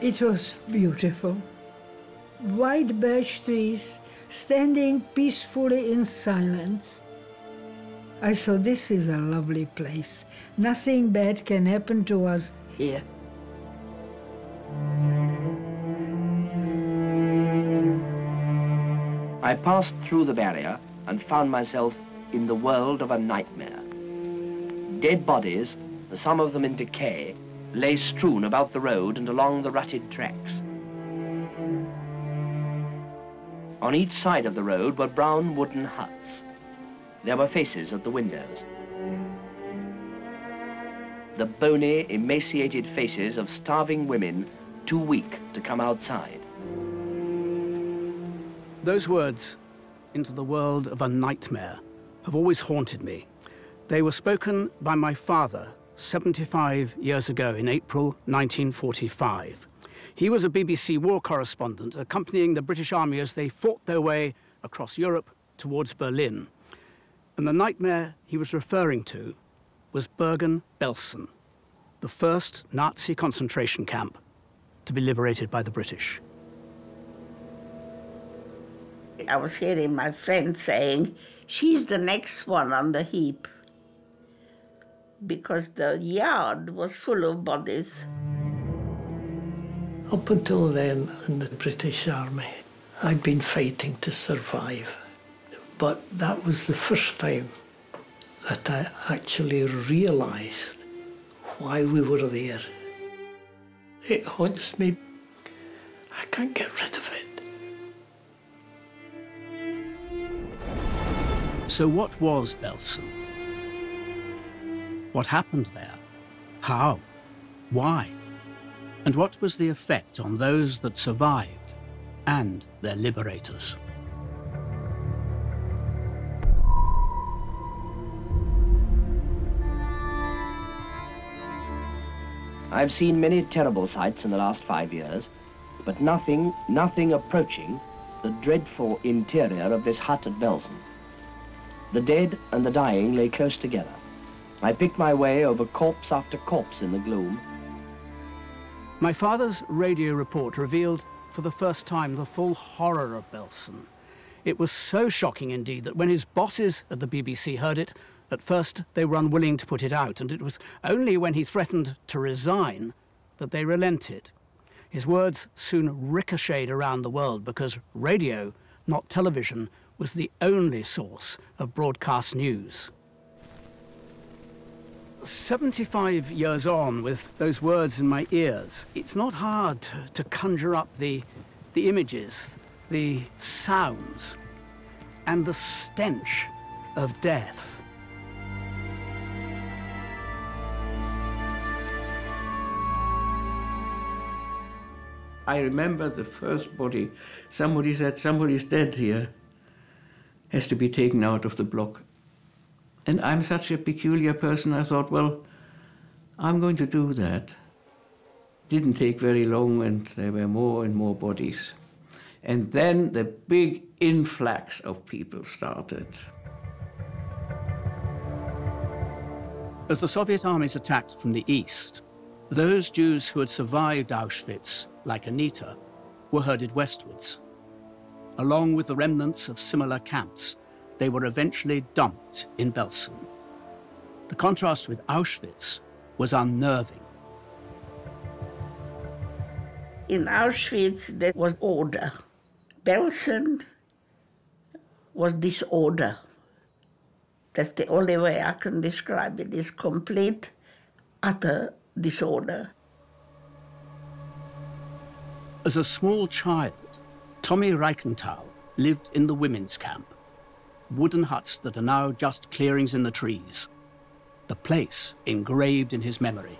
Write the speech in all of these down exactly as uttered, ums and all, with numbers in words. It was beautiful. White birch trees standing peacefully in silence. I thought, this is a lovely place. Nothing bad can happen to us here. I passed through the barrier and found myself in the world of a nightmare. Dead bodies, some of them in decay, lay strewn about the road and along the rutted tracks. On each side of the road were brown wooden huts. There were faces at the windows. The bony, emaciated faces of starving women too weak to come outside. Those words, into the world of a nightmare, have always haunted me. They were spoken by my father seventy-five years ago in April nineteen forty-five. He was a B B C war correspondent accompanying the British Army as they fought their way across Europe towards Berlin. And the nightmare he was referring to was Bergen-Belsen, the first Nazi concentration camp to be liberated by the British. I was hearing my friend saying, she's the next one on the heap, because the yard was full of bodies. Up until then, in the British Army, I'd been fighting to survive. But that was the first time that I actually realised why we were there. It haunts me. I can't get rid of it. So what was Belsen? What happened there? How? Why? And what was the effect on those that survived and their liberators? I've seen many terrible sights in the last five years, but nothing, nothing approaching the dreadful interior of this hut at Belsen. The dead and the dying lay close together. I picked my way over corpse after corpse in the gloom. My father's radio report revealed for the first time the full horror of Belsen. It was so shocking indeed that when his bosses at the B B C heard it, at first they were unwilling to put it out, and it was only when he threatened to resign that they relented. His words soon ricocheted around the world because radio, not television, was the only source of broadcast news. seventy-five years on, with those words in my ears, it's not hard to conjure up the, the images, the sounds, and the stench of death. I remember the first body. Somebody said, somebody's dead here. Has to be taken out of the block. And I'm such a peculiar person, I thought, well, I'm going to do that. Didn't take very long, and there were more and more bodies. And then the big influx of people started. As the Soviet armies attacked from the east, those Jews who had survived Auschwitz, like Anita, were herded westwards. Along with the remnants of similar camps, they were eventually dumped in Belsen. The contrast with Auschwitz was unnerving. In Auschwitz, there was order. Belsen was disorder. That's the only way I can describe it, is complete, utter disorder. As a small child, Tommy Reichenthal lived in the women's camp, wooden huts that are now just clearings in the trees, the place engraved in his memory.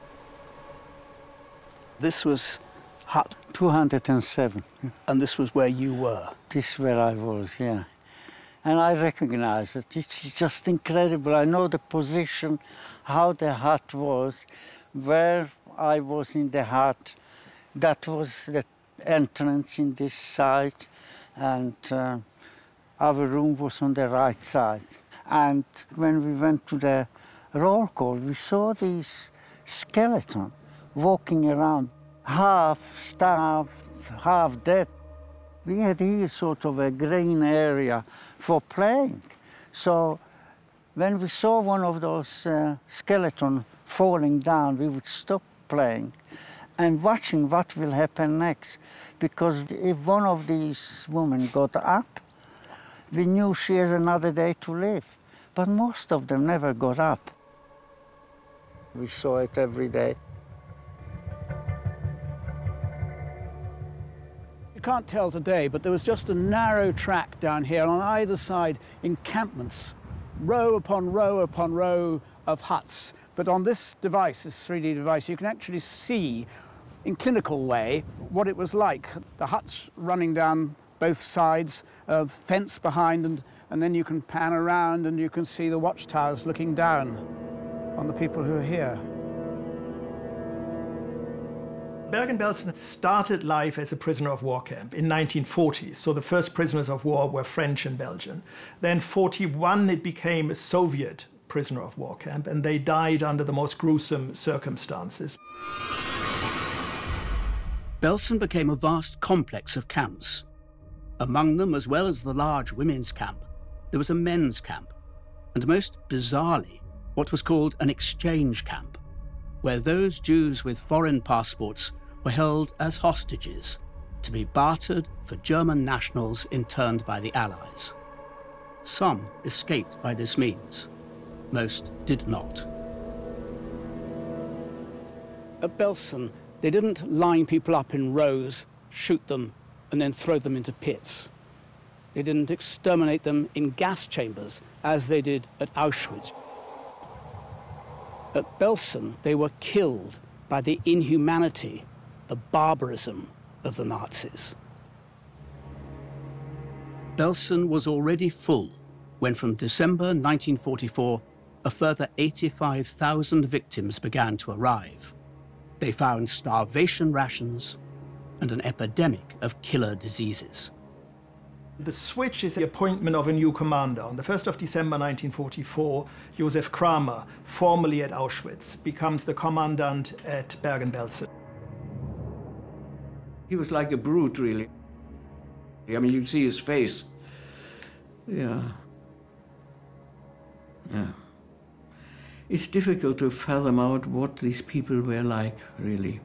This was hut two hundred seven. And this was where you were? This is where I was, yeah. And I recognize it. It's just incredible. I know the position, how the hut was, where I was in the hut. That was the entrance in this side, and uh, our room was on the right side. And when we went to the roll call, we saw this skeleton walking around. half-starved, half-dead. We had here sort of a green area for playing. So when we saw one of those uh, skeletons falling down, we would stop playing and watching what will happen next. Because if one of these women got up, we knew she has another day to live. But most of them never got up. We saw it every day. You can't tell today, but there was just a narrow track down here, on either side encampments, row upon row upon row of huts. But on this device, this three D device, you can actually see in clinical way what it was like. The huts running down both sides, a fence behind, and, and then you can pan around and you can see the watchtowers looking down on the people who are here. Bergen-Belsen started life as a prisoner of war camp in nineteen forty, so the first prisoners of war were French and Belgian. Then in forty-one it became a Soviet prisoner of war camp, and they died under the most gruesome circumstances. Belsen became a vast complex of camps. Among them, as well as the large women's camp, there was a men's camp, and most bizarrely, what was called an exchange camp, where those Jews with foreign passports were held as hostages to be bartered for German nationals interned by the Allies. Some escaped by this means, most did not. At Belsen, they didn't line people up in rows, shoot them, and then throw them into pits. They didn't exterminate them in gas chambers, as they did at Auschwitz. At Belsen, they were killed by the inhumanity, the barbarism of the Nazis. Belsen was already full when, from December nineteen forty-four, a further eighty-five thousand victims began to arrive. They found starvation rations and an epidemic of killer diseases. The switch is the appointment of a new commander. On the first of December nineteen forty-four, Josef Kramer, formerly at Auschwitz, becomes the commandant at Bergen-Belsen. He was like a brute, really. I mean, you can see his face. Yeah. Yeah. It's difficult to fathom out what these people were like, really.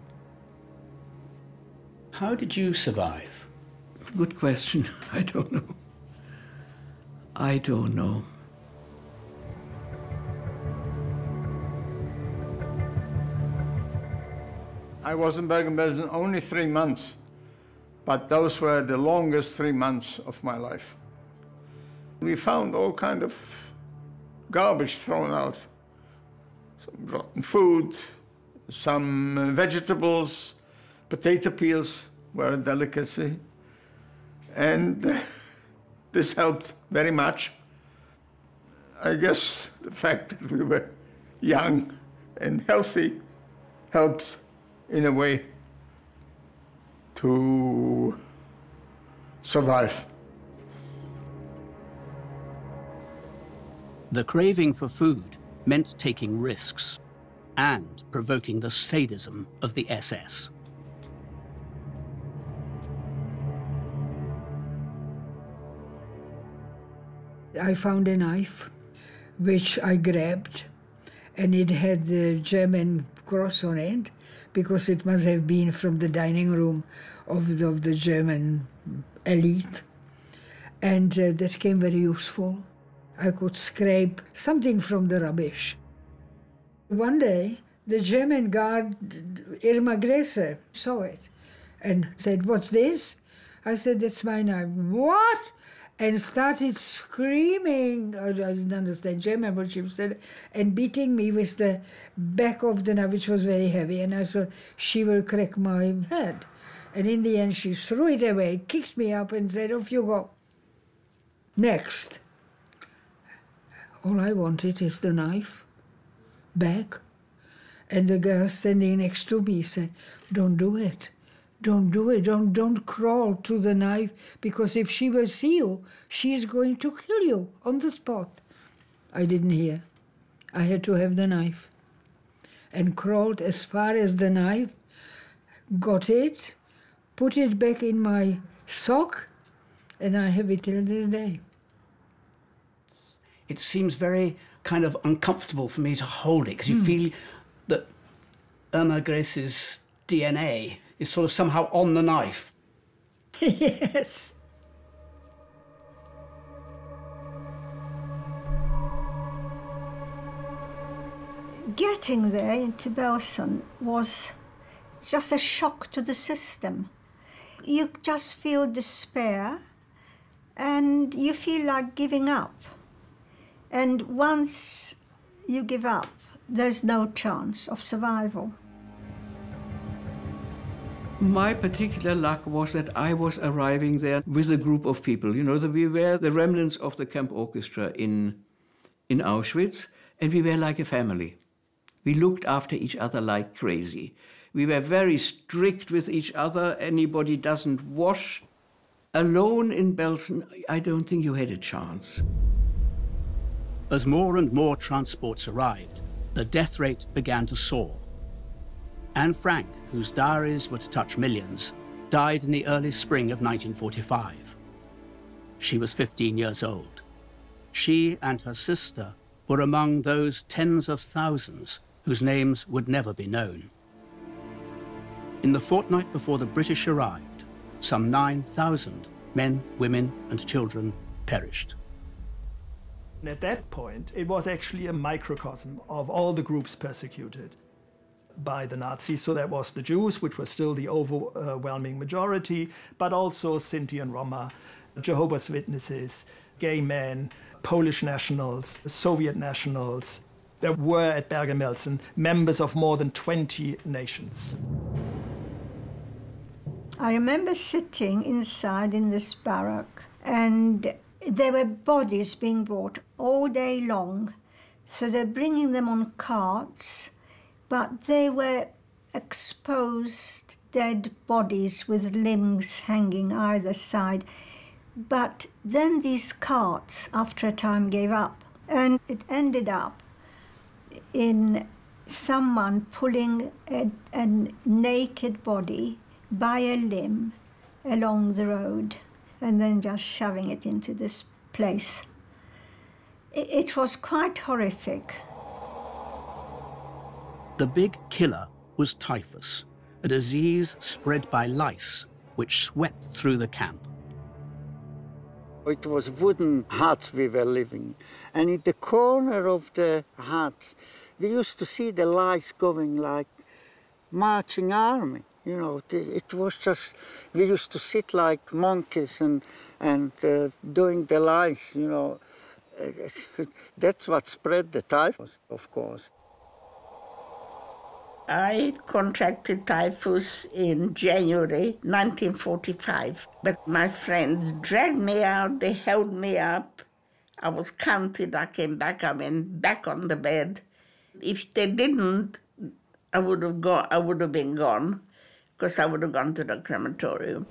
How did you survive? Good question. I don't know. I don't know. I was in Bergen-Belsen only three months, but those were the longest three months of my life. We found all kind of garbage thrown out. Some rotten food, some vegetables, potato peels were a delicacy, and this helped very much. I guess the fact that we were young and healthy helped, in a way, to survive. The craving for food meant taking risks and provoking the sadism of the S S. I found a knife, which I grabbed, and it had the German cross on it, because it must have been from the dining room of the, of the German elite. And uh, that came very useful. I could scrape something from the rubbish. One day, the German guard, Irma Grese, saw it and said, "What's this?" I said, "That's my knife." "What?" And started screaming, I didn't understand German, but she said, and beating me with the back of the knife, which was very heavy, and I thought, she will crack my head. And in the end, she threw it away, kicked me up, and said, "Off you go." Next. All I wanted is the knife back. And the girl standing next to me said, "Don't do it. Don't do it, don't, don't crawl to the knife, because if she will see you, she's going to kill you on the spot." I didn't hear. I had to have the knife. And crawled as far as the knife, got it, put it back in my sock, and I have it till this day. It seems very kind of uncomfortable for me to hold it, because you mm. feel that Irma Grese's D N A is sort of somehow on the knife. Yes. Getting there into Belsen was just a shock to the system. You just feel despair, and you feel like giving up. And once you give up, there's no chance of survival. My particular luck was that I was arriving there with a group of people. You know, we were the remnants of the camp orchestra in, in Auschwitz, and we were like a family. We looked after each other like crazy. We were very strict with each other. Anybody doesn't wash. Alone in Belsen, I don't think you had a chance. As more and more transports arrived, the death rate began to soar. Anne Frank, whose diaries were to touch millions, died in the early spring of nineteen forty-five. She was fifteen years old. She and her sister were among those tens of thousands whose names would never be known. In the fortnight before the British arrived, some nine thousand men, women, and children perished. And at that point, it was actually a microcosm of all the groups persecuted by the Nazis. So that was the Jews, which was still the overwhelming majority, but also Sinti and Roma, Jehovah's Witnesses, gay men, Polish nationals, Soviet nationals. There were at Bergen-Belsen members of more than twenty nations. I remember sitting inside in this barrack, and there were bodies being brought all day long. So they're bringing them on carts, but they were exposed dead bodies with limbs hanging either side. But then these carts, after a time, gave up. And it ended up in someone pulling a, a naked body by a limb along the road and then just shoving it into this place. It, it was quite horrific. The big killer was typhus, a disease spread by lice, which swept through the camp. It was wooden huts we were living. And in the corner of the huts, we used to see the lice going like marching army. You know, it was just, we used to sit like monkeys and, and uh, doing the lice, you know. That's what spread the typhus, of course. I contracted typhus in January nineteen forty-five, but my friends dragged me out, they held me up. I was counted, I came back, I went back on the bed. If they didn't, I would have gone, I would have been gone, because I would have gone to the crematorium.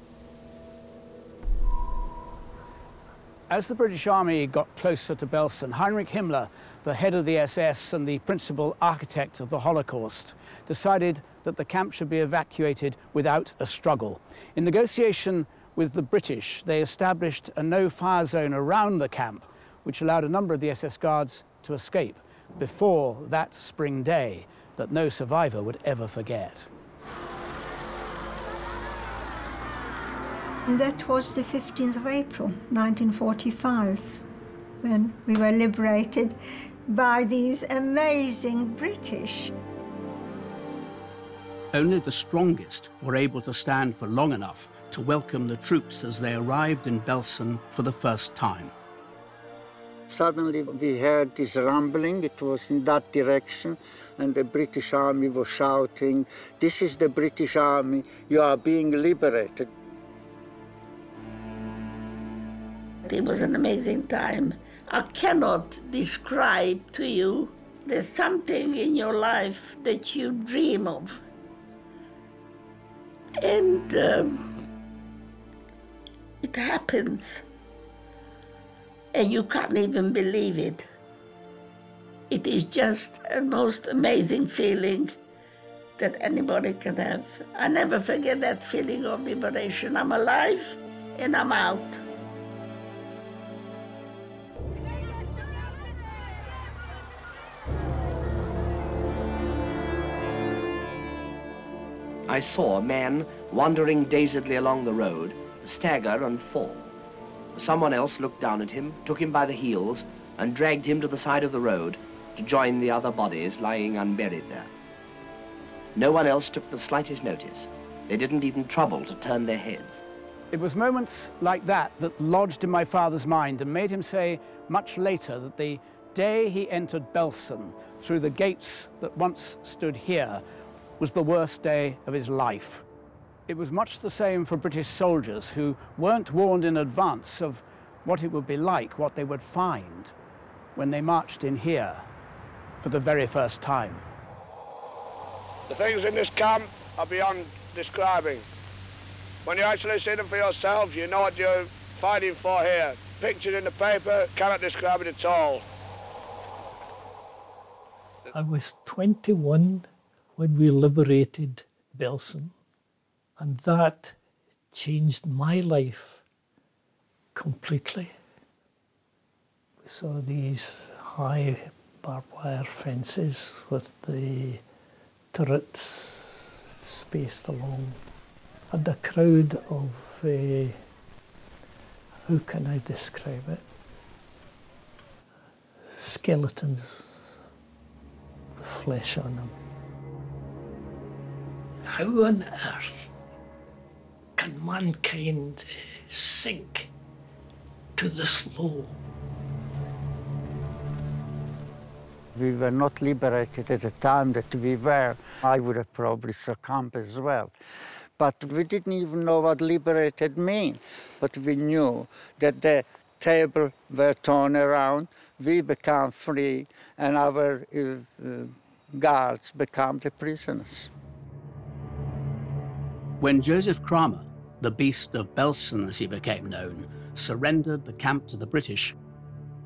As the British Army got closer to Belsen, Heinrich Himmler, the head of the S S and the principal architect of the Holocaust, decided that the camp should be evacuated without a struggle. In negotiation with the British, they established a no-fire zone around the camp, which allowed a number of the S S guards to escape before that spring day that no survivor would ever forget. And that was the fifteenth of April nineteen forty-five, when we were liberated by these amazing British. Only the strongest were able to stand for long enough to welcome the troops as they arrived in Belsen for the first time. Suddenly we heard this rumbling, it was in that direction, and the British Army was shouting, "This is the British Army, you are being liberated." It was an amazing time. I cannot describe to you. There's something in your life that you dream of. And um, it happens. And you can't even believe it. It is just a most amazing feeling that anybody can have. I never forget that feeling of liberation. I'm alive and I'm out. I saw a man wandering dazedly along the road, stagger and fall. Someone else looked down at him, took him by the heels, and dragged him to the side of the road to join the other bodies lying unburied there. No one else took the slightest notice. They didn't even trouble to turn their heads. It was moments like that that lodged in my father's mind and made him say much later that the day he entered Belsen through the gates that once stood here was the worst day of his life. It was much the same for British soldiers who weren't warned in advance of what it would be like, what they would find when they marched in here for the very first time. The things in this camp are beyond describing. When you actually see them for yourselves, you know what you're fighting for here. Pictures in the paper cannot describe it at all. I was twenty-one when we liberated Belsen, and that changed my life completely. We saw these high barbed wire fences with the turrets spaced along, and a crowd of, uh, how can I describe it? Skeletons with flesh on them. How on earth can mankind sink to this low? We were not liberated at the time that we were. I would have probably succumbed as well. But we didn't even know what liberated meant. But we knew that the tables were turned around, we become free, and our uh, guards become the prisoners. When Josef Kramer, the Beast of Belsen as he became known, surrendered the camp to the British,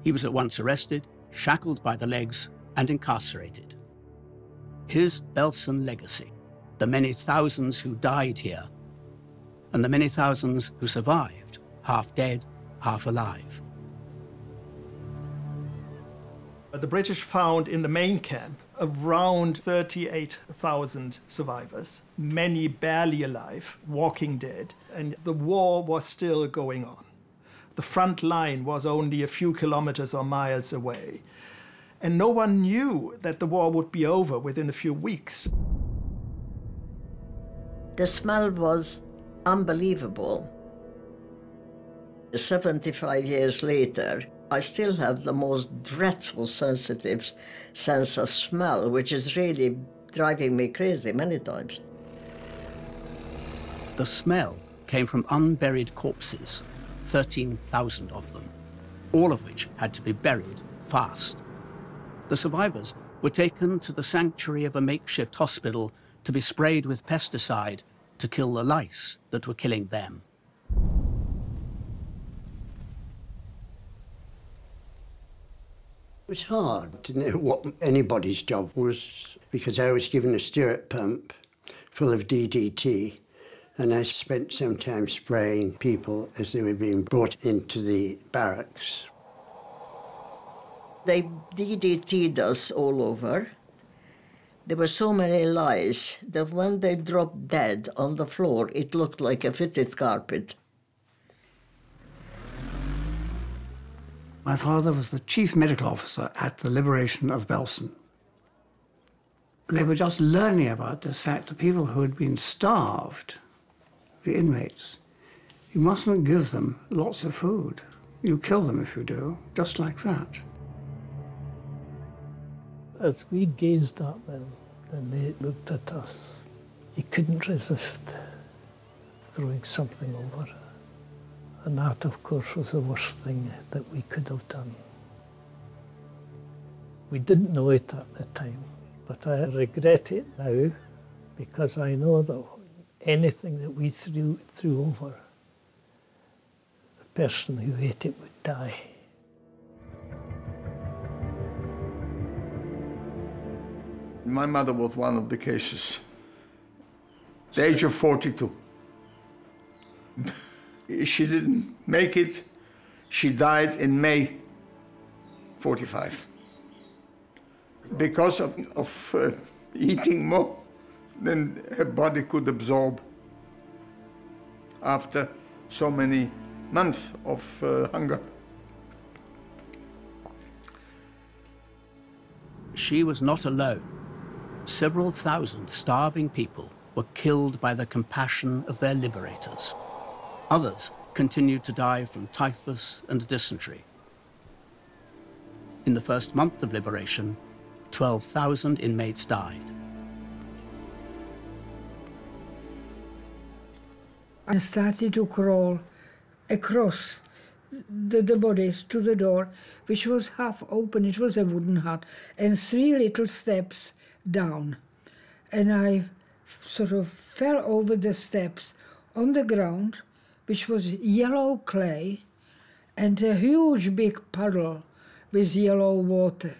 he was at once arrested, shackled by the legs, and incarcerated. His Belsen legacy, the many thousands who died here, and the many thousands who survived, half dead, half alive. The British found in the main camp around thirty-eight thousand survivors, many barely alive, walking dead, and the war was still going on. The front line was only a few kilometers or miles away, and no one knew that the war would be over within a few weeks. The smell was unbelievable. seventy-five years later, I still have the most dreadful sensitive sense of smell, which is really driving me crazy many times. The smell came from unburied corpses, thirteen thousand of them, all of which had to be buried fast. The survivors were taken to the sanctuary of a makeshift hospital to be sprayed with pesticide to kill the lice that were killing them. It was hard to know what anybody's job was, because I was given a stirrup pump full of D D T, and I spent some time spraying people as they were being brought into the barracks. They D D T'd us all over. There were so many lice that when they dropped dead on the floor, it looked like a fitted carpet. My father was the chief medical officer at the liberation of Belsen. They were just learning about this fact that people who had been starved, the inmates, you mustn't give them lots of food. You kill them if you do, just like that. As we gazed at them and they looked at us, you couldn't resist throwing something over. And that, of course, was the worst thing that we could have done. We didn't know it at the time, but I regret it now, because I know that anything that we threw, threw over, the person who ate it would die. My mother was one of the cases the age of forty-two. She didn't make it. She died in May forty-five because of, of uh, eating more than her body could absorb after so many months of uh, hunger. She was not alone. Several thousand starving people were killed by the compassion of their liberators. Others continued to die from typhus and dysentery. In the first month of liberation, twelve thousand inmates died. I started to crawl across the, the bodies to the door, which was half open. It was a wooden hut, and three little steps down. And I sort of fell over the steps on the ground, which was yellow clay, and a huge big puddle with yellow water.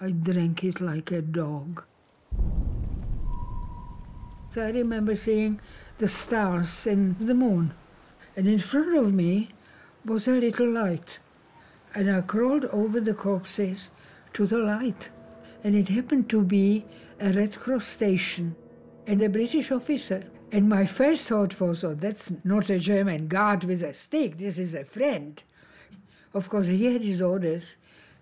I drank it like a dog. So I remember seeing the stars and the moon. And in front of me was a little light. And I crawled over the corpses to the light. And it happened to be a Red Cross station and a British officer. And my first thought was, oh, that's not a German guard with a stick, this is a friend. Of course, he had his orders.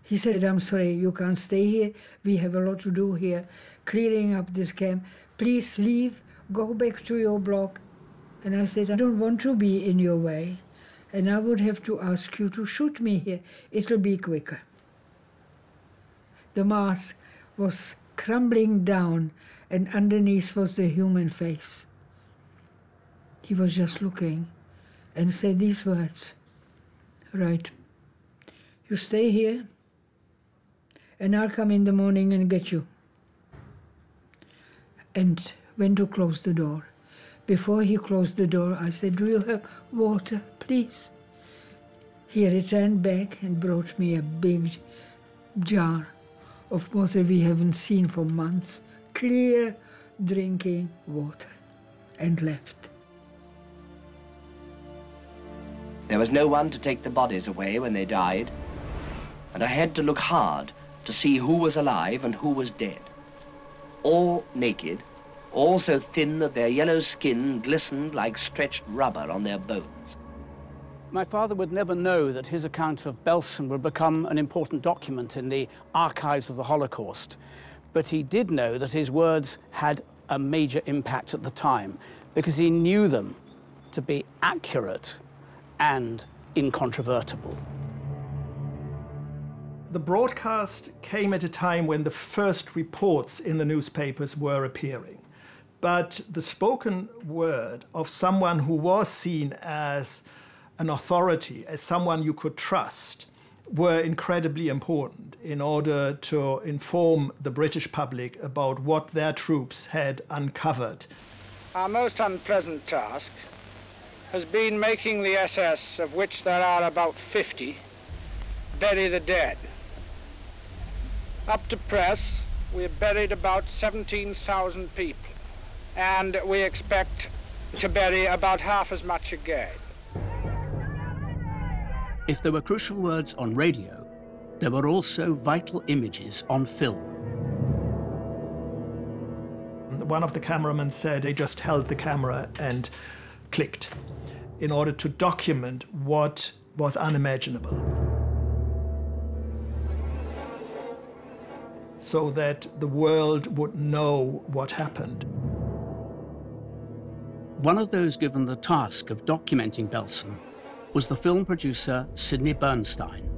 He said, I'm sorry, you can't stay here. We have a lot to do here, clearing up this camp. Please leave, go back to your block. And I said, I don't want to be in your way, and I would have to ask you to shoot me here. It'll be quicker. The mask was crumbling down, and underneath was the human face. He was just looking and said these words, right, you stay here, and I'll come in the morning and get you. And went to close the door. Before he closed the door, I said, do you have water, please? He returned back and brought me a big jar of water we haven't seen for months, clear drinking water, and left. There was no one to take the bodies away when they died, and I had to look hard to see who was alive and who was dead. All naked, all so thin that their yellow skin glistened like stretched rubber on their bones. My father would never know that his account of Belsen would become an important document in the archives of the Holocaust, but he did know that his words had a major impact at the time, because he knew them to be accurate and incontrovertible. The broadcast came at a time when the first reports in the newspapers were appearing. But the spoken word of someone who was seen as an authority, as someone you could trust, were incredibly important in order to inform the British public about what their troops had uncovered. Our most unpleasant task has been making the S S, of which there are about fifty, bury the dead. Up to press, we have buried about seventeen thousand people. And we expect to bury about half as much again. If there were crucial words on radio, there were also vital images on film. One of the cameramen said they just held the camera and clicked in order to document what was unimaginable, so that the world would know what happened. One of those given the task of documenting Belsen was the film producer Sidney Bernstein.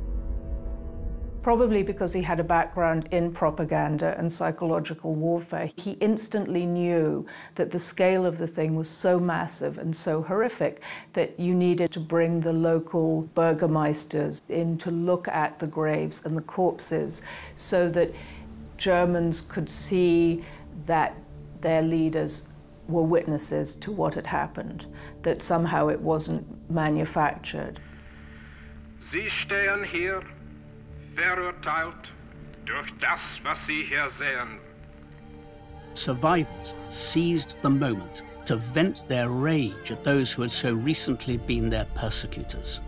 Probably because he had a background in propaganda and psychological warfare, he instantly knew that the scale of the thing was so massive and so horrific that you needed to bring the local burgomeisters in to look at the graves and the corpses so that Germans could see that their leaders were witnesses to what had happened, that somehow it wasn't manufactured. Sie stehen hier, verurteilt durch das, was Sie hier sehen. Survivors seized the moment to vent their rage at those who had so recently been their persecutors.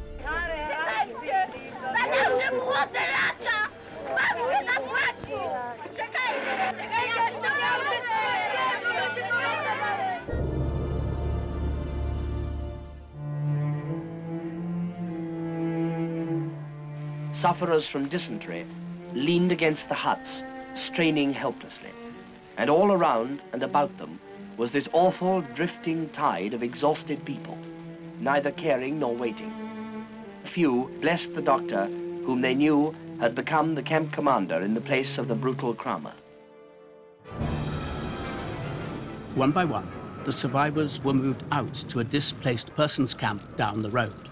Sufferers from dysentery leaned against the huts, straining helplessly. And all around and about them was this awful, drifting tide of exhausted people, neither caring nor waiting. Few blessed the doctor, whom they knew had become the camp commander in the place of the brutal Kramer. One by one, the survivors were moved out to a displaced persons camp down the road.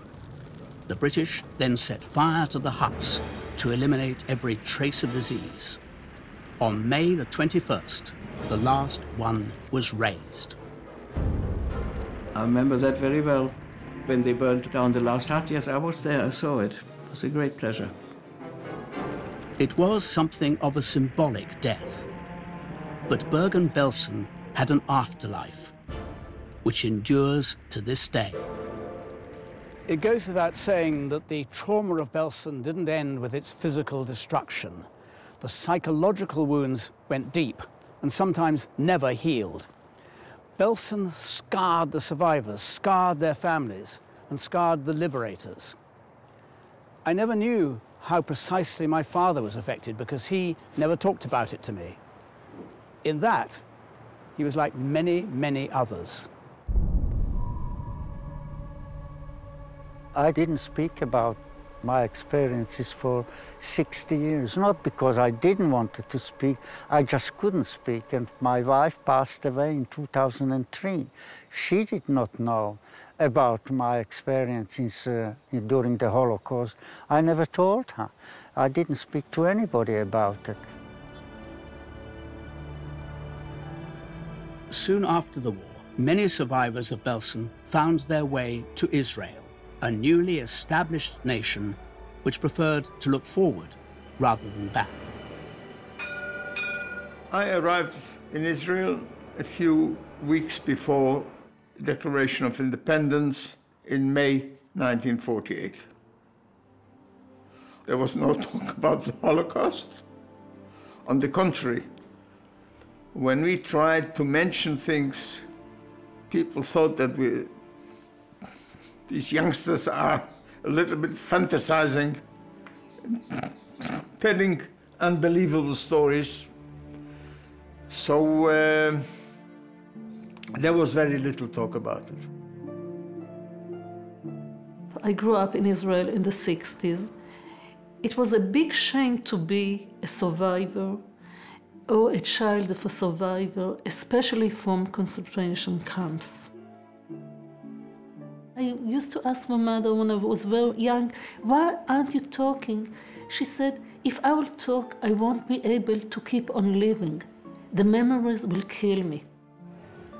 The British then set fire to the huts to eliminate every trace of disease. On May the twenty-first, the last one was razed. I remember that very well. When they burned down the last hut, yes, I was there, I saw it. It was a great pleasure. It was something of a symbolic death. But Bergen-Belsen had an afterlife, which endures to this day. It goes without saying that the trauma of Belsen didn't end with its physical destruction. The psychological wounds went deep and sometimes never healed. Belsen scarred the survivors, scarred their families, and scarred the liberators. I never knew how precisely my father was affected because he never talked about it to me. In that, he was like many, many others. I didn't speak about my experiences for sixty years, not because I didn't want to speak, I just couldn't speak. And my wife passed away in two thousand three. She did not know about my experiences uh, during the Holocaust. I never told her. I didn't speak to anybody about it. Soon after the war, many survivors of Belsen found their way to Israel, a newly established nation which preferred to look forward rather than back. I arrived in Israel a few weeks before the Declaration of Independence in May nineteen forty-eight. There was no talk about the Holocaust. On the contrary, when we tried to mention things, people thought that we these youngsters are a little bit fantasizing, telling unbelievable stories. So uh, there was very little talk about it. I grew up in Israel in the sixties. It was a big shame to be a survivor or a child of a survivor, especially from concentration camps. I used to ask my mother when I was very young, why aren't you talking? She said, if I will talk, I won't be able to keep on living. The memories will kill me.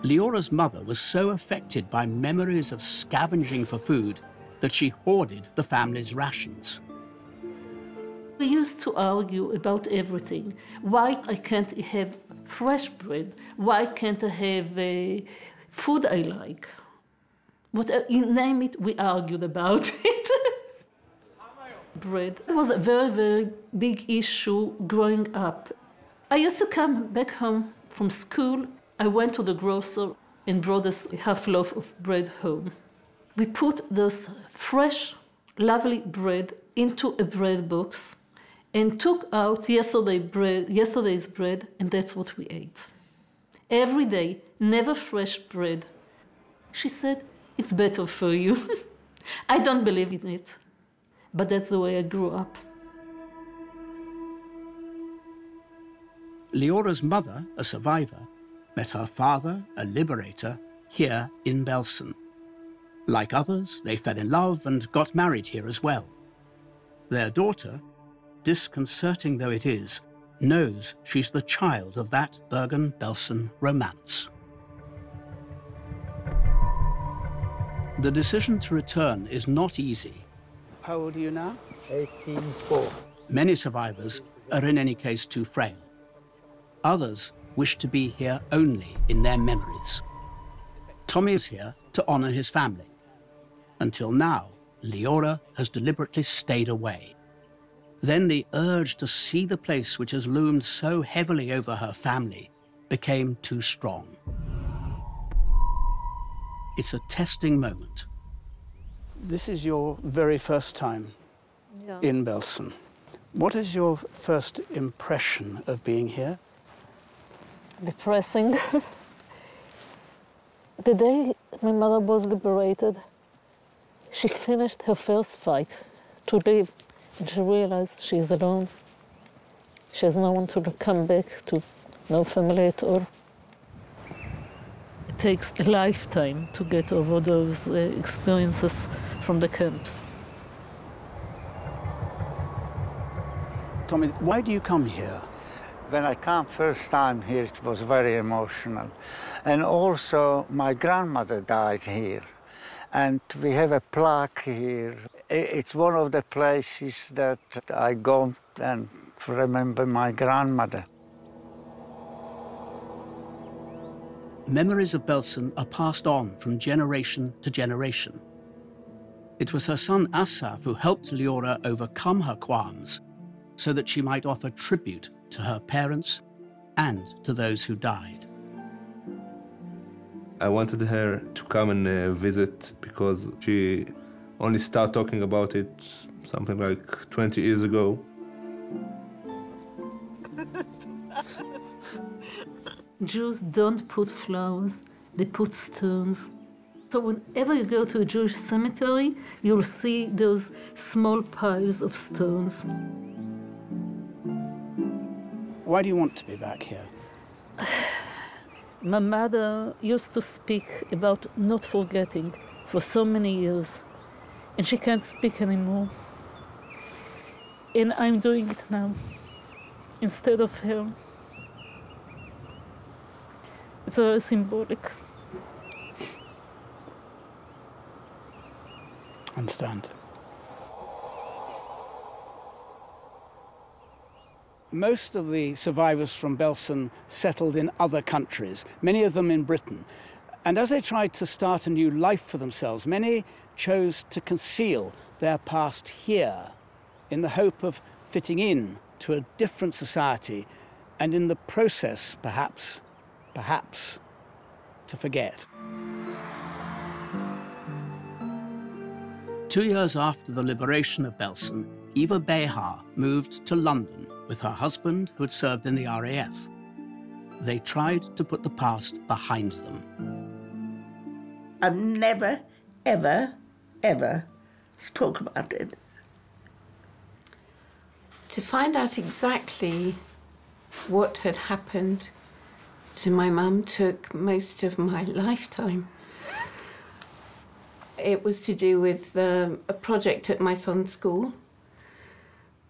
Leora's mother was so affected by memories of scavenging for food that she hoarded the family's rations. We used to argue about everything. Why I can't have fresh bread? Why can't I have uh, food I like? What, you name it, we argued about it. Bread. It was a very, very big issue growing up. I used to come back home from school. I went to the grocer and brought us a half loaf of bread home. We put this fresh, lovely bread into a bread box and took out yesterday bread, yesterday's bread, and that's what we ate. Every day, never fresh bread. She said, it's better for you. I don't believe in it, but that's the way I grew up. Leora's mother, a survivor, met her father, a liberator, here in Belsen. Like others, they fell in love and got married here as well. Their daughter, disconcerting though it is, knows she's the child of that Bergen-Belsen romance. The decision to return is not easy. How old are you now? eighteen four. Many survivors are in any case too frail. Others wish to be here only in their memories. Tommy is here to honor his family. Until now, Leora has deliberately stayed away. Then the urge to see the place which has loomed so heavily over her family became too strong. It's a testing moment. This is your very first time yeah. in Belsen. What is your first impression of being here? Depressing. The day my mother was liberated, she finished her first fight to leave, and she realized she is alone. She has no one to come back to, no family at all. It takes a lifetime to get over those uh, experiences from the camps. Tommy, why do you come here? When I came first time here, it was very emotional. And also, my grandmother died here. And we have a plaque here. It's one of the places that I go and remember my grandmother. Memories of Belsen are passed on from generation to generation. It was her son Asaf who helped Leora overcome her qualms so that she might offer tribute to her parents and to those who died. I wanted her to come and uh, visit because she only started talking about it something like twenty years ago. Jews don't put flowers, they put stones. So whenever you go to a Jewish cemetery, you'll see those small piles of stones. Why do you want to be back here? My mother used to speak about not forgetting for so many years, and she can't speak anymore. And I'm doing it now, instead of her. It's very symbolic. Understand. Most of the survivors from Belsen settled in other countries, many of them in Britain. And as they tried to start a new life for themselves, many chose to conceal their past here in the hope of fitting in to a different society and in the process, perhaps, perhaps, to forget. Two years after the liberation of Belsen, Eva Behar moved to London with her husband, who had served in the R A F. They tried to put the past behind them. I never, ever, ever spoke about it. To find out exactly what had happened to my mum took most of my lifetime. It was to do with um, a project at my son's school,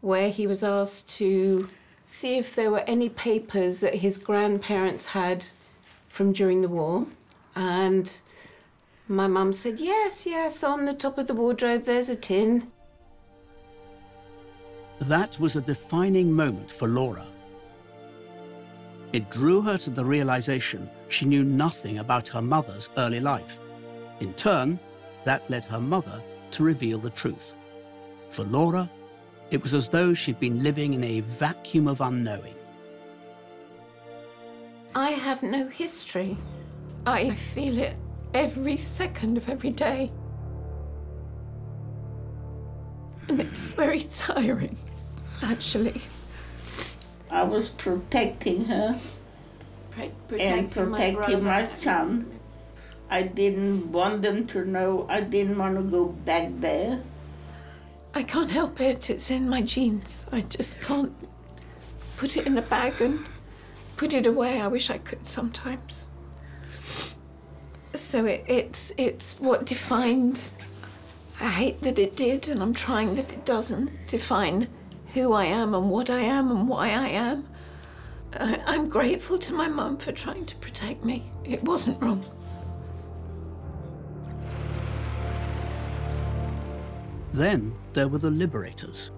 where he was asked to see if there were any papers that his grandparents had from during the war. And my mum said, yes, yes, on the top of the wardrobe, there's a tin. That was a defining moment for Laura. It drew her to the realization she knew nothing about her mother's early life. In turn, that led her mother to reveal the truth. For Laura, it was as though she'd been living in a vacuum of unknowing. I have no history. I feel it every second of every day. And it's very tiring, actually. I was protecting her Pre protecting and protecting my, my son. I didn't want them to know. I didn't want to go back there. I can't help it, it's in my genes. I just can't put it in a bag and put it away. I wish I could sometimes. So it, it's, it's what defined, I hate that it did, and I'm trying that it doesn't define who I am and what I am and why I am. I, I'm grateful to my mum for trying to protect me. It wasn't wrong. Then there were the liberators,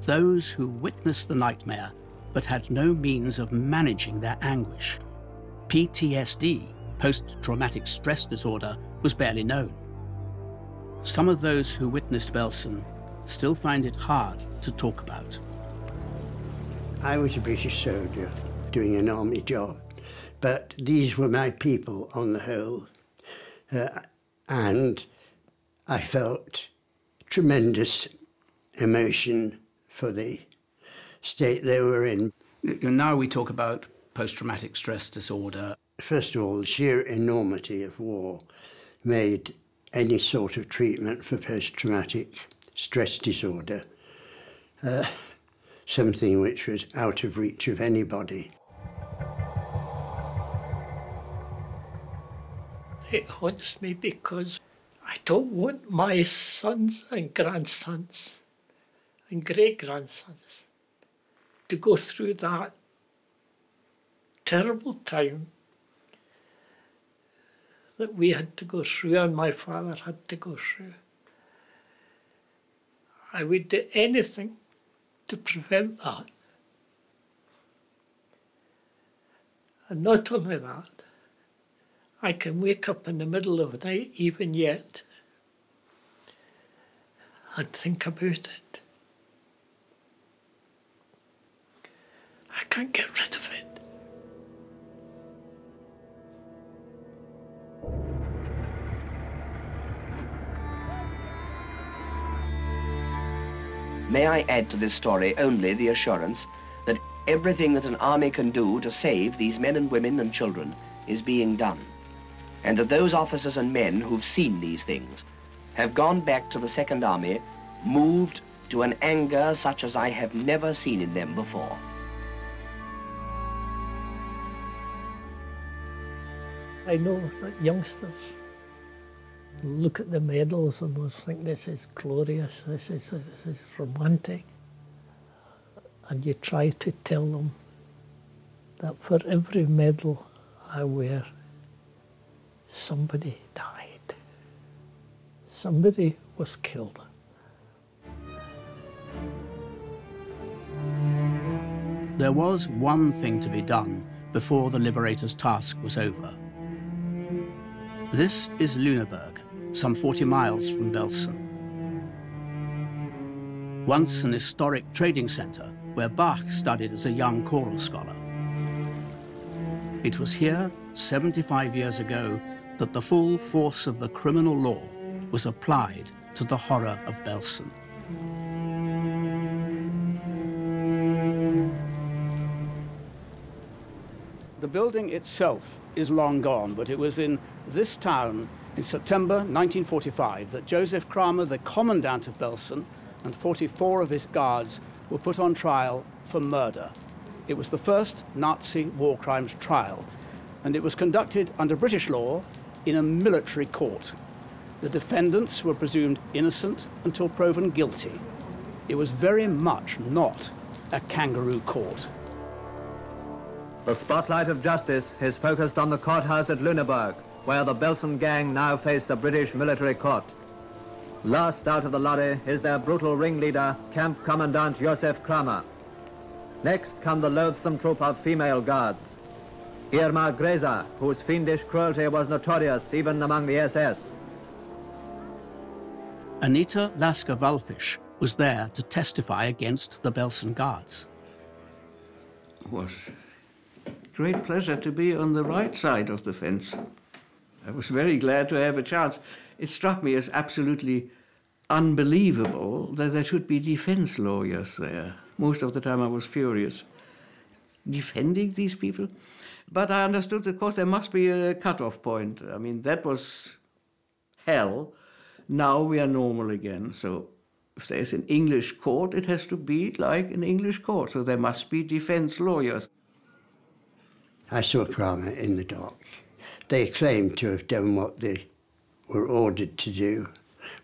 those who witnessed the nightmare but had no means of managing their anguish. P T S D post-traumatic stress disorder was barely known. Some of those who witnessed Belsen still find it hard to talk about. I was a British soldier doing an army job, but these were my people on the whole. Uh, and I felt tremendous emotion for the state they were in. Now we talk about post-traumatic stress disorder. First of all, the sheer enormity of war made any sort of treatment for post-traumatic stress disorder uh, something which was out of reach of anybody. It haunts me because I don't want my sons and grandsons and great-grandsons to go through that terrible time that we had to go through and my father had to go through. I would do anything to prevent that. And not only that, I can wake up in the middle of the night, even yet, and think about it. I can't get rid of it. May I add to this story only the assurance that everything that an army can do to save these men and women and children is being done, and that those officers and men who've seen these things have gone back to the Second Army, moved to an anger such as I have never seen in them before. I know that youngsters look at the medals and they'll think this is glorious, this is, this is romantic. And you try to tell them that for every medal I wear, somebody died. Somebody was killed. There was one thing to be done before the Liberator's task was over. This is Lüneburg, some forty miles from Belsen. Once an historic trading centre where Bach studied as a young choral scholar. It was here, seventy-five years ago, that the full force of the criminal law was applied to the horror of Belsen. The building itself is long gone, but it was in this town in September nineteen forty-five that Josef Kramer, the commandant of Belsen, and forty-four of his guards were put on trial for murder. It was the first Nazi war crimes trial, and it was conducted under British law in a military court. The defendants were presumed innocent until proven guilty. It was very much not a kangaroo court. The spotlight of justice is focused on the courthouse at Lüneburg, where the Belsen gang now face the British military court. Last out of the lorry is their brutal ringleader, Camp Commandant Josef Kramer. Next come the loathsome troop of female guards. Irma Grese, whose fiendish cruelty was notorious even among the S S. Anita Lasker-Walfish was there to testify against the Belsen guards. It was a great pleasure to be on the right side of the fence. I was very glad to have a chance. It struck me as absolutely unbelievable that there should be defense lawyers there. Most of the time I was furious, defending these people. But I understood, of course, there must be a cut-off point. I mean, that was hell. Now we are normal again. So if there is an English court, it has to be like an English court. So there must be defense lawyers. I saw Kramer in the dock. They claimed to have done what they were ordered to do,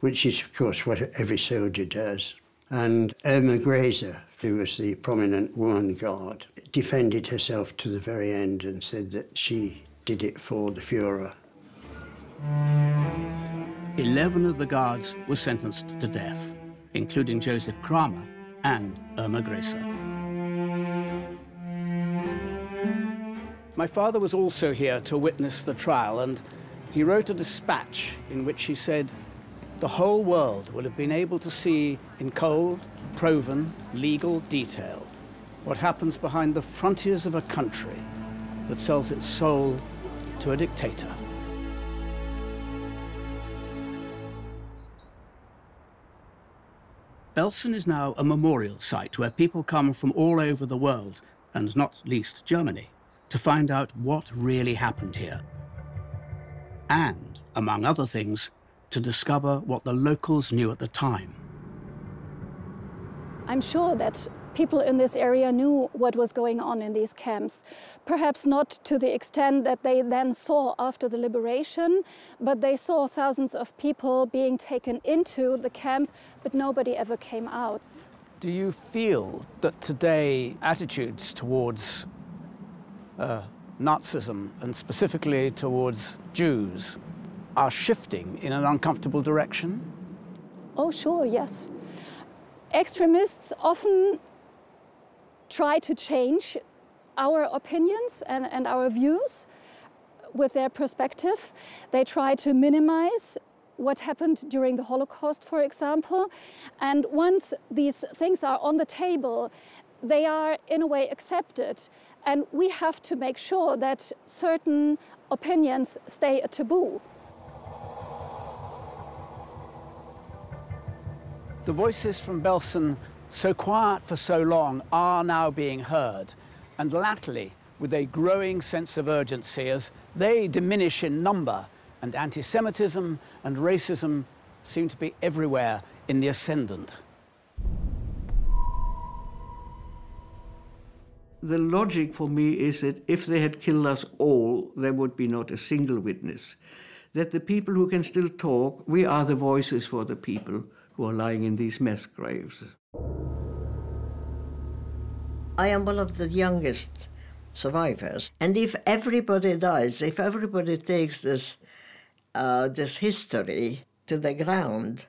which is, of course, what every soldier does. And Irma Grese, who was the prominent woman guard, defended herself to the very end and said that she did it for the Führer. Eleven of the guards were sentenced to death, including Josef Kramer and Irma Grese. My father was also here to witness the trial, and he wrote a dispatch in which he said, the whole world will have been able to see in cold, proven, legal detail what happens behind the frontiers of a country that sells its soul to a dictator. Belsen is now a memorial site where people come from all over the world, and not least Germany, to find out what really happened here. And, among other things, to discover what the locals knew at the time. I'm sure that people in this area knew what was going on in these camps. Perhaps not to the extent that they then saw after the liberation, but they saw thousands of people being taken into the camp, but nobody ever came out. Do you feel that today attitudes towards uh, Nazism, and specifically towards Jews, are shifting in an uncomfortable direction? Oh, sure, yes. Extremists often try to change our opinions and, and our views with their perspective. They try to minimize what happened during the Holocaust, for example. And once these things are on the table, they are in a way accepted. And we have to make sure that certain opinions stay a taboo. The voices from Belsen, so quiet for so long, are now being heard, and latterly with a growing sense of urgency as they diminish in number, and anti-Semitism and racism seem to be everywhere in the ascendant. The logic for me is that if they had killed us all, there would be not a single witness. That the people who can still talk, we are the voices for the people who are lying in these mass graves. I am one of the youngest survivors. And if everybody dies, if everybody takes this, uh, this history to the ground,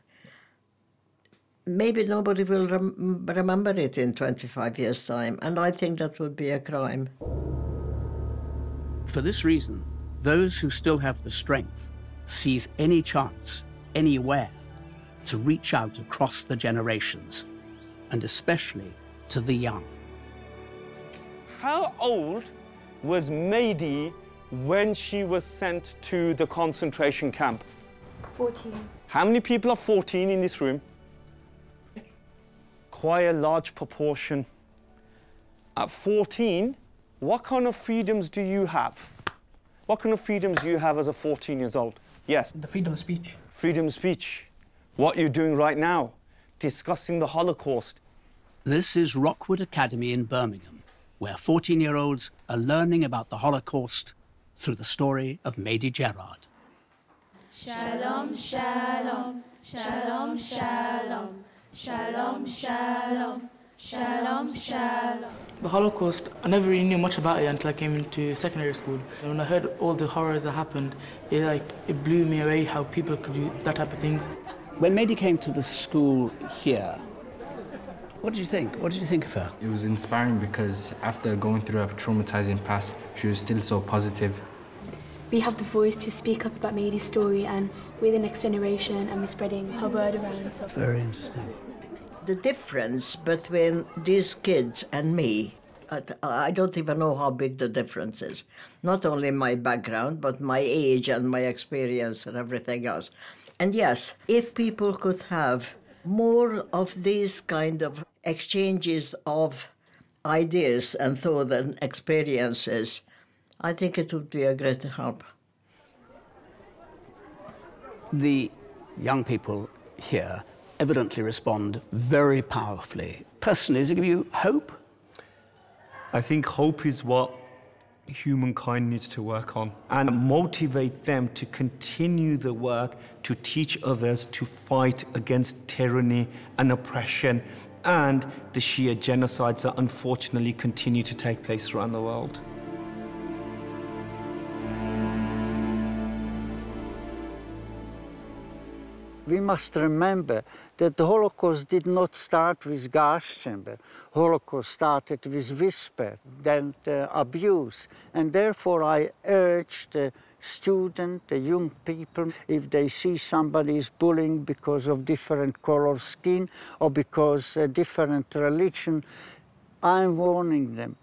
maybe nobody will rem remember it in twenty-five years' time. And I think that would be a crime. For this reason, those who still have the strength seize any chance, anywhere, to reach out across the generations, and especially to the young. How old was Mady when she was sent to the concentration camp? fourteen. How many people are fourteen in this room? Quite a large proportion. At fourteen, what kind of freedoms do you have? What kind of freedoms do you have as a fourteen years old? Yes. The freedom of speech. Freedom of speech. What you're doing right now, discussing the Holocaust. This is Rockwood Academy in Birmingham, where fourteen-year-olds are learning about the Holocaust through the story of Mady Gerard. Shalom, shalom, shalom, shalom, shalom, shalom, shalom, shalom. The Holocaust, I never really knew much about it until I came into secondary school. And when I heard all the horrors that happened, it, like, it blew me away how people could do that type of things. When Mady came to the school here, what did you think? What did you think of her? It was inspiring because after going through a traumatizing past, she was still so positive. We have the voice to speak up about Mady's story, and we're the next generation, and we're spreading her word around. So very interesting. The difference between these kids and me, I don't even know how big the difference is. Not only my background, but my age and my experience and everything else. And yes, if people could have more of these kind of exchanges of ideas and thought and experiences, I think it would be a great help. The young people here evidently respond very powerfully. Personally, does it give you hope? I think hope is what humankind needs to work on, and motivate them to continue the work to teach others to fight against tyranny and oppression and the sheer genocides that unfortunately continue to take place around the world. we must remember that the Holocaust did not start with gas chamber. Holocaust started with whisper, then uh, abuse. And therefore I urge the student, the young people, if they see somebody is bullying because of different color skin or because a different religion, I'm warning them.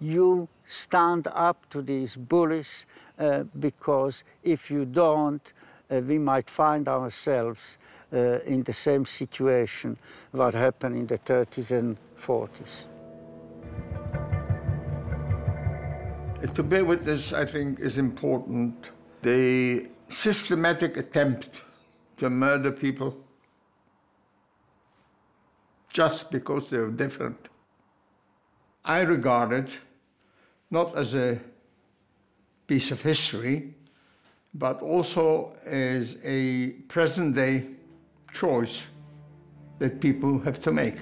You stand up to these bullies uh, because if you don't, Uh, we might find ourselves uh, in the same situation what happened in the thirties and forties. To bear with this, I think, is important. The systematic attempt to murder people just because they are different, I regard it not as a piece of history, but also as a present-day choice that people have to make.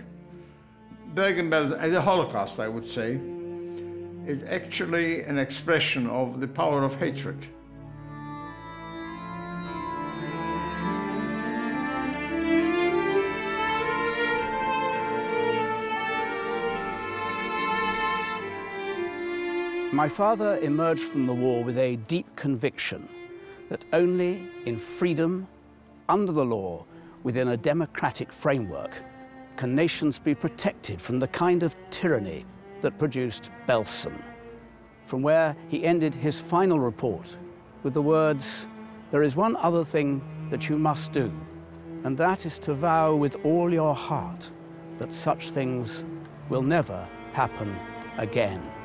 Bergen-Belsen, the Holocaust, I would say, is actually an expression of the power of hatred. My father emerged from the war with a deep conviction that only in freedom, under the law, within a democratic framework, can nations be protected from the kind of tyranny that produced Belsen, from where he ended his final report with the words, "There is one other thing that you must do, and that is to vow with all your heart that such things will never happen again."